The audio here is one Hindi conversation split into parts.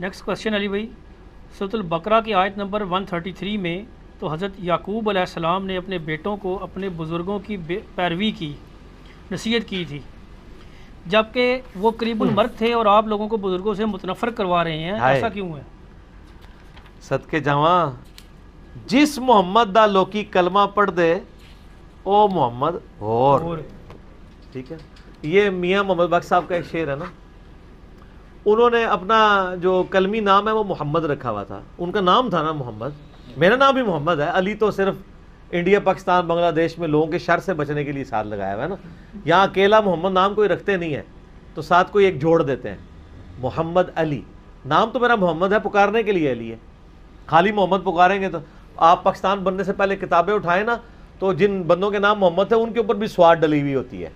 नेक्स्ट क्वेश्चन अली भाई, सूरह बकरा की आयत नंबर 133 में तो हज़रत याकूब अलैहिस्सलाम ने अपने बेटों को अपने बुज़ुर्गों की पैरवी की नसीहत की थी, जबकि वो करीबुल मर्द थे और आप लोगों को बुज़ुर्गों से मुतनफ़र करवा रहे हैं, ऐसा क्यों है? सदके जावां, जिस मोहम्मद दा लोकी कलमा पढ़ दे ओ मोहम्मद और। ठीक है, ये मियाँ मोहम्मद बख्श साहब का एक शेर है ना, उन्होंने अपना जो कलमी नाम है वो मोहम्मद रखा हुआ था, उनका नाम था ना मोहम्मद। मेरा नाम भी मोहम्मद है, अली तो सिर्फ इंडिया, पाकिस्तान, बांग्लादेश में लोगों के शर से बचने के लिए साथ लगाया हुआ है ना। यहाँ अकेला मोहम्मद नाम कोई रखते नहीं है, तो साथ कोई एक जोड़ देते हैं, मोहम्मद अली। नाम तो मेरा मोहम्मद है, पुकारने के लिए अली है। खाली मोहम्मद पुकारेंगे तो आप पाकिस्तान बनने से पहले किताबें उठाएं ना, तो जिन बंदों के नाम मोहम्मद है उनके ऊपर भी स्वाद डली हुई होती है।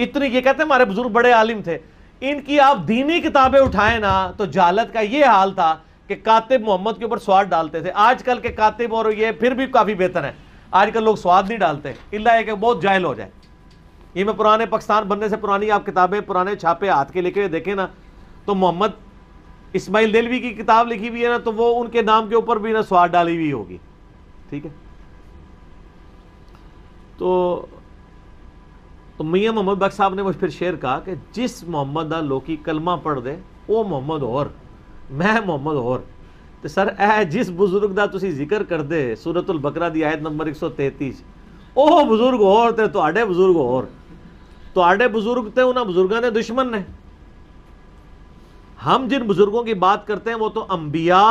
इतनी ये कहते हैं हमारे बुजुर्ग बड़े आलिम थे, इनकी आप दीनी किताबें उठाएं ना तो जालत का ये हाल था कि कातिब मोहम्मद के ऊपर स्वाद डालते थे। आजकल के कातिब और ये फिर भी काफ़ी बेहतर हैं, आजकल लोग स्वाद नहीं डालते, इल्ला एक बहुत जाहिल हो जाए। ये मैं पुराने पाकिस्तान बनने से पुरानी आप किताबें, पुराने छापे हाथ के लेके देखें ना, तो मोहम्मद इस्माइल दिलवी की किताब लिखी हुई है ना, तो वो उनके नाम के ऊपर भी ना स्वाद डाली हुई होगी। ठीक है, तो मियाँ मोहम्मद बख्श साहब ने वो फिर शेर कहा कि जिस मोहम्मद दा लोकी कलमा पढ़ दे वो मोहम्मद और, मैं मोहम्मद होर। तो सर जिस बुजुर्ग का तुसी जिक्र करते सूरतुल बकरा दी आयत नंबर 133, ओह बुजुर्ग होर ते तुहाडे बुजुर्ग होर, तुहाडे बुजुर्ग ते उन्हां बुजुर्गों के दुश्मन ने। हम जिन बुजुर्गों की बात करते हैं वो तो अंबिया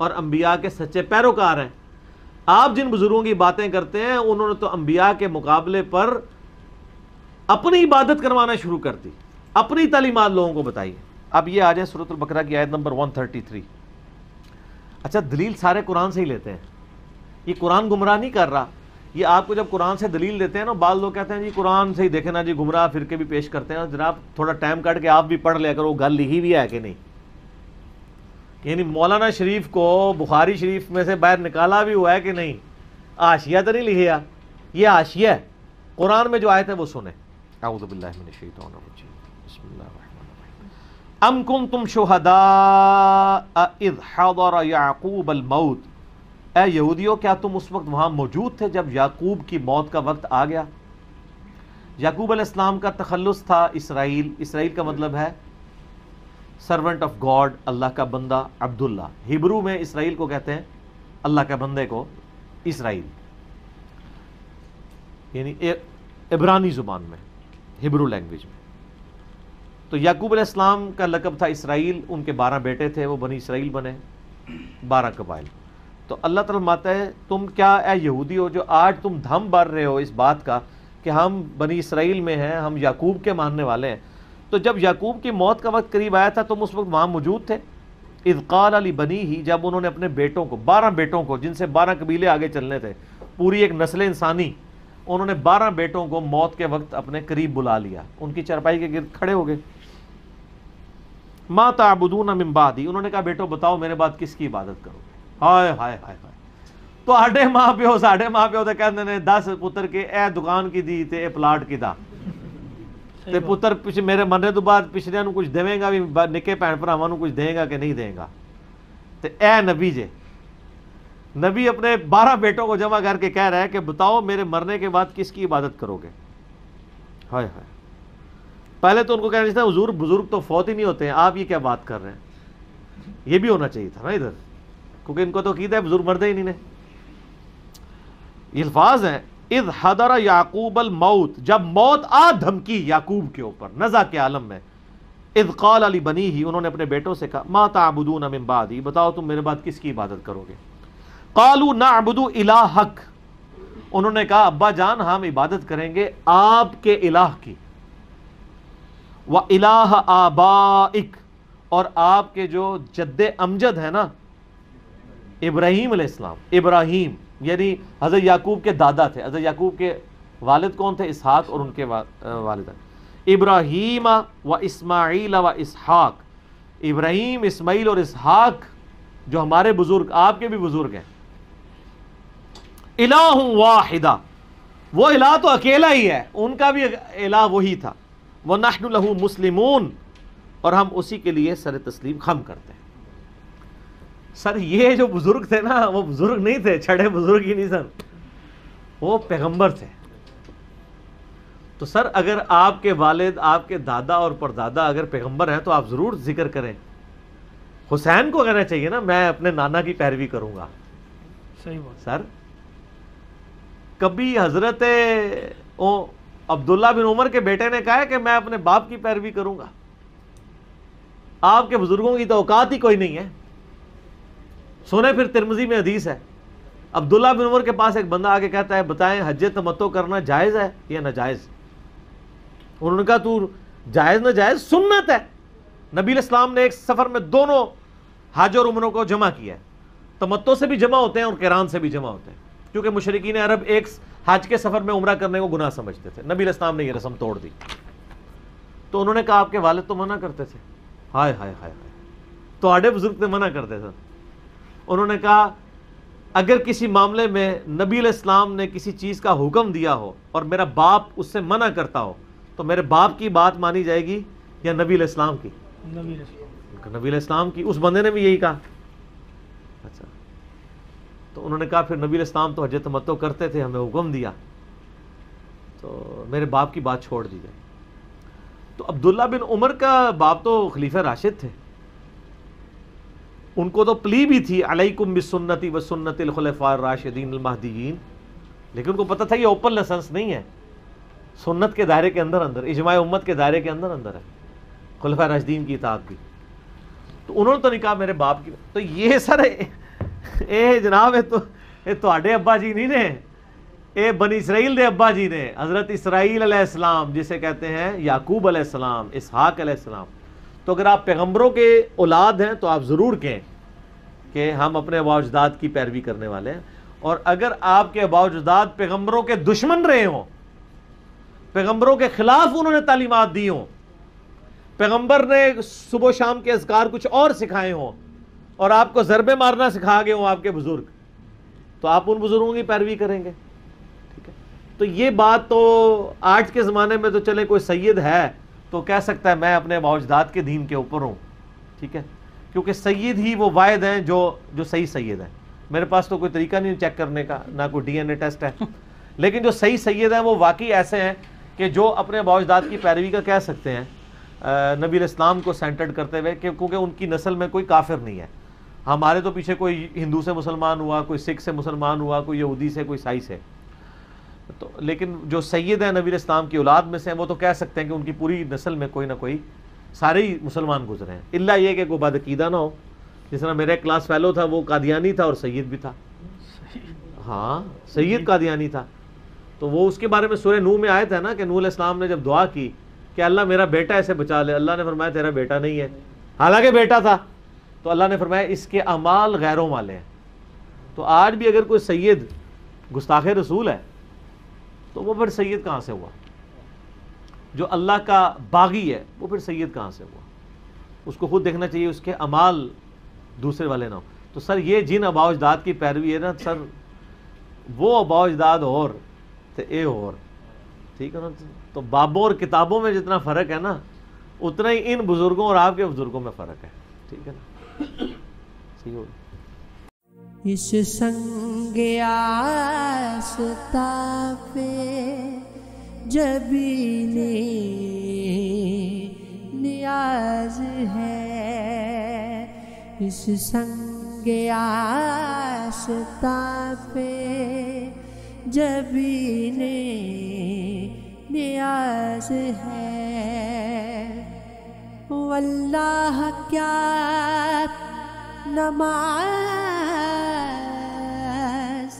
और अंबिया के सच्चे पैरोकार हैं। आप जिन बुजुर्गों की बातें करते हैं उन्होंने तो अंबिया के मुकाबले पर अपनी इबादत करवाना शुरू कर दी, अपनी तालीमात लोगों को बताई। अब ये आ जाए सूरतुल बकरा की आयत नंबर 133। अच्छा, दलील सारे कुरान से ही लेते हैं, ये कुरान गुमराह नहीं कर रहा। ये आपको जब कुरान से दलील देते हैं ना, बाल लोग कहते हैं जी कुरान से ही देखे ना जी, गुमराह फिर के भी पेश करते हैं। जनाब थोड़ा टाइम काट के आप भी पढ़ लिया करो, गल लिखी भी है कि नहीं। यानी मौलाना शरीफ को बुखारी शरीफ में से बाहर निकाला भी हुआ है कि नहीं। आशिया तो नहीं लिखिया, ये आशिया है। कुरान में जो आयत है वो सुने। अम कुंतुम शुहदा इज़ हज़र याकूब अल मौत, ऐ यहूदियों क्या तुम उस वक्त वहाँ मौजूद थे जब याकूब की मौत का वक्त आ गया। याकूब अलैहिस्सलाम का तखल्लुस था इसराइल। इसराइल का मतलब है सर्वेंट ऑफ गॉड, अल्लाह का बंदा। अब्दुल्ला हिब्रू में इसराइल को कहते हैं, अल्लाह के बंदे को इसराइल, यानी इब्रानी ज़ुबान में, हिब्रू लैंग्वेज में। तो याकूब अलैहिस्सलाम का लकब था इसराइल। उनके 12 बेटे थे, वो बनी इसराइल बने, 12 कबाइल। तो अल्लाह ताला फरमाता है तुम क्या ऐ यहूदी हो जो आज तुम धम भर रहे हो इस बात का कि हम बनी इसराइल में हैं, हम याकूब के मानने वाले हैं। तो जब याकूब की मौत का वक्त करीब आया था तुम उस वक्त वहाँ मौजूद थे। इज़ क़ाल अली बनी ही, जब उन्होंने अपने बेटों को, 12 बेटों को, जिनसे 12 कबीले आगे चलने थे, पूरी एक नस्ल इंसानी, उन्होंने 12 बेटों को मौत के वक्त अपने करीब बुला लिया, उनकी चरपाई के गिर्द खड़े हो गए। मा ताबुदूना मिन बादी, उन्होंने कहा बेटो बताओ मेरे बाद किसकी इबादत करोगे। हाय हाय हाय हाय, तो आधे माँ प्यो साढ़े माँ प्यो तो कहते ने 10 पुत्र के ए दुकान की दी ते ए प्लाट की दा, ते पुत्र पिछले मेरे मरने तो बाद पिछलियां कुछ देवेगा भी, निके भैन भरावां कुछ देगा कि नहीं देगा। ते ए नबी जे, नबी अपने 12 बेटों को जमा करके कह रहा है कि बताओ मेरे मरने के बाद किसकी इबादत करोगे। हाय हाय, पहले तो उनको कहना चाहिए था हुजूर बुजुर्ग तो फौत ही नहीं होते हैं, आप ये क्या बात कर रहे हैं। ये भी होना चाहिए था ना इधर, क्योंकि इनको तो कीदा है बुजुर्ग मरदे ही नहीं ने। ये अल्फाज हैं इज़ हदरा याकूब अल मौत, जब मौत आ धमकी याकूब के ऊपर नज़ा के आलम में। इज़ क़ाल अली बनी ही, उन्होंने अपने बेटों से कहा मा ताबुदूना मिन बादी, बताओ तुम मेरे बाद किसकी इबादत करोगे। कालू नाबुदु इलाहक, उन्होंने कहा अब्बा जान हम इबादत करेंगे आपके इलाह की, व इलाह आबाइक, और आपके जो जद्दे अमजद है ना इब्राहिम अलैहिस्सलाम। इब्राहिम यानी हज़रत याकूब के दादा थे। हज़रत याकूब के वालिद कौन थे? इसहाक, और उनके वालिदा इब्राहीम व इस्माइल व इसहाक। इब्राहीम, इस्माइल और इसहाक जो हमारे बुजुर्ग, आपके भी बुजुर्ग हैं। इलाह वाहिदा, वो इलाह तो अकेला ही है, उनका भी इलाह वही था। वह नहनु लहू मुस्लिमून, और हम उसी के लिए सर तस्लीम खम करते हैं। सर ये जो बुज़ुर्ग थे ना, वो बुज़ुर्ग नहीं थे, छड़े बुज़ुर्ग ही नहीं सर, वो पैगंबर थे। तो सर अगर आपके वालिद, आपके दादा और परदादा अगर पैगंबर हैं तो आप ज़रूर जिक्र करें। हुसैन को कहना चाहिए ना, मैं अपने नाना की पैरवी करूँगा। सही बात सर। कभी हज़रत अब्दुल्ला बिन उमर के बेटे ने कहा है कि मैं अपने बाप की पैरवी करूँगा। आपके बुज़ुर्गों की तो औकात ही कोई नहीं है। सुने फिर तिरमजी में हदीस है, अब्दुल्ला बिन उमर के पास एक बंदा आके कहता है बताएं हज तमत्तो करना जायज़ है या नाजायज़। उन्होंने कहा तू जायज़ नाजायज़ सुन्नत है। नबी इस्लाम ने एक सफ़र में दोनों हज और उम्रों को जमा किया है, तमत्तो से भी जमा होते हैं और किरान से भी जमा होते हैं, क्योंकि मुशरिकीन अरब एक हज के सफ़र में उम्रा करने को गुनाह समझते थे। नबी इस्लाम ने यह रस्म तोड़ दी तो उन्होंने कहा आपके वालिद तो मना करते थे। हाय हाय हाय हाय, तो आड़े बुजुर्ग ने मना करते थे। उन्होंने कहा अगर किसी मामले में नबी अलैहिस्सलाम ने किसी चीज़ का हुक्म दिया हो और मेरा बाप उससे मना करता हो तो मेरे बाप की बात मानी जाएगी या नबी अलैहिस्सलाम की? नबी अलैहिस्सलाम की। उस बंदे ने भी यही कहा। अच्छा, तो उन्होंने कहा फिर नबी अलैहिस्सलाम तो हज तमत्तो करते थे, हमें हुक्म दिया तो मेरे बाप की बात छोड़ दी जाए। तो अब्दुल्ला बिन उमर का बाप तो खलीफा राशिद थे, उनको तो प्ली भी थी अलैकुम बिसुन्नती व सुन्नतिल खुलफा राशिदीन महदीन, लेकिन उनको पता था ये ओपन लाइसेंस नहीं है, सुन्नत के दायरे के अंदर अंदर, इजमाए उम्मत के दायरे के अंदर अंदर है खुलफा राशिदीन की इताअत भी। तो उन्होंने तो नहीं कहा मेरे बाप की। तो ये सर जनाब ये तो अब्बा जी नहीं ने, ए बनी इसराइल दे अब्बा जी ने हज़रत इसराइल अलैहिस्सलाम जिसे कहते हैं याकूब अलैहिस्सलाम, इसहाक अलैहिस्सलाम। तो अगर आप पैगम्बरों के औलाद हैं तो आप ज़रूर कहें कि हम अपने आबावजदाद की पैरवी करने वाले हैं। और अगर आपके आबावजदाद पैगम्बरों के दुश्मन रहे हों, पैगम्बरों के ख़िलाफ़ उन्होंने तालीमात दी हों, पैगम्बर ने सुबह शाम के अज़कार कुछ और सिखाए हों और आपको ज़रबे मारना सिखा गए हों आपके बुज़ुर्ग, तो आप उन बुज़ुर्गों की पैरवी करेंगे। तो ये बात तो आज के ज़माने में तो चले कोई सैयद है तो कह सकता है मैं अपने मौजदात के दीन के ऊपर हूँ, ठीक है, क्योंकि सैयद ही वो वायद हैं जो सही सैयद हैं। मेरे पास तो कोई तरीका नहीं चेक करने का, ना कोई डीएनए टेस्ट है, लेकिन जो सही सैयद हैं वो वाकई ऐसे हैं कि जो अपने मौजदात की पैरवी का कह सकते हैं नबी इस्लाम को सेंटर्ड करते हुए, क्योंकि उनकी नस्ल में कोई काफिर नहीं है। हमारे तो पीछे कोई हिंदू से मुसलमान हुआ, कोई सिख से मुसलमान हुआ, कोई यहूदी से, कोई ईसाई से। तो लेकिन जो सैयद है नबी इस्लाम की औलाद में से हैं वो तो कह सकते हैं कि उनकी पूरी नस्ल में कोई ना कोई सारे ही मुसलमान गुजरे हैं, इल्ला ये कि कोई बदअकीदा ना हो। जिस तरह मेरा क्लास फेलो था वो कादियानी था और सैयद भी था। हाँ, सैयद कादियानी था। तो वो उसके बारे में सूरह नूह में आया था ना कि नूह अलैहिस्सलाम ने जब दुआ की कि अल्लाह मेरा बेटा ऐसे बचा ले, अल्लाह ने फरमाया तेरा बेटा नहीं है, हालांकि बेटा था। तो अल्लाह ने फरमाया इसके अमाल गैरों वाले हैं। तो आज भी अगर कोई सैयद गुस्ताखे रसूल है तो वो फिर सैयद कहाँ से हुआ? जो अल्लाह का बागी है वो फिर सैयद कहाँ से हुआ? उसको खुद देखना चाहिए उसके अमाल दूसरे वाले ना हो। तो सर ये जिन आबावजदाद की पैरवी है ना सर, वो आबावजदाद और तो ए और, ठीक है ना। तो बाबों और किताबों में जितना फ़र्क है ना उतना ही इन बुज़ुर्गों और आपके बुज़ुर्गों में फ़र्क है, ठीक है ना। सही होगा। इस संगे आस्था पे जबीने नियाज है, इस संगे आस्था पे जबीने नियाज है। वल्लाह क्या नमाज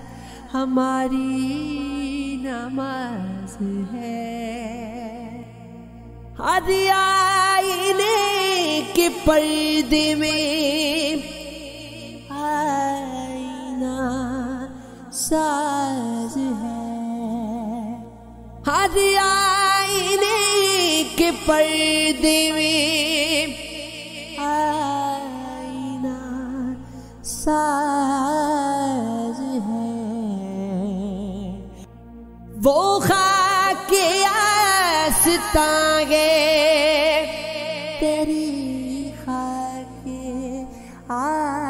हमारी नमाज है। आईने के पर्दे में आईना साज है, आईने के पर्दे में साज है। वो खाके आस्तांगे तेरी आ